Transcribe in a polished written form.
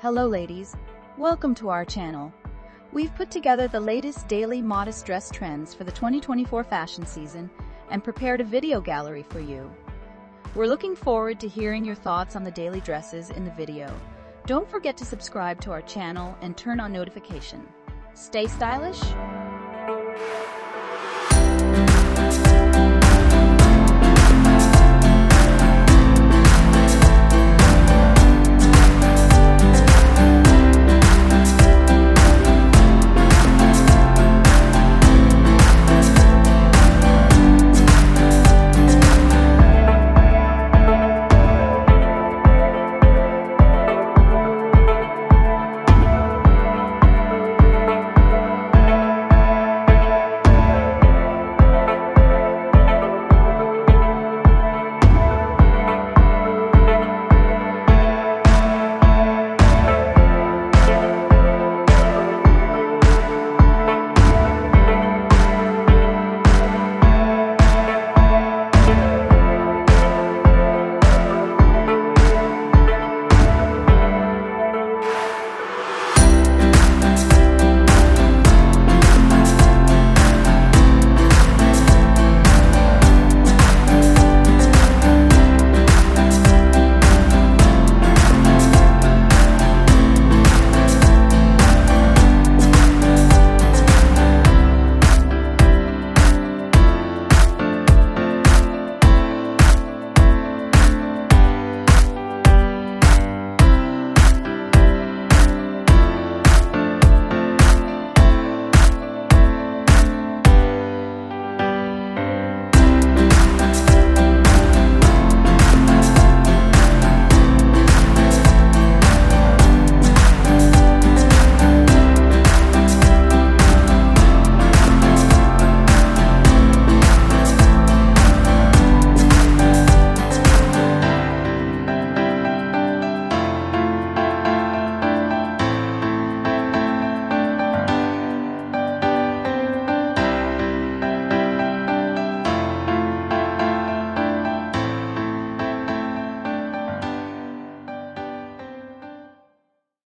Hello ladies, welcome to our channel. We've put together the latest daily modest dress trends for the 2024 fashion season and prepared a video gallery for you. We're looking forward to hearing your thoughts on the daily dresses in the video. Don't forget to subscribe to our channel and turn on notification. Stay stylish!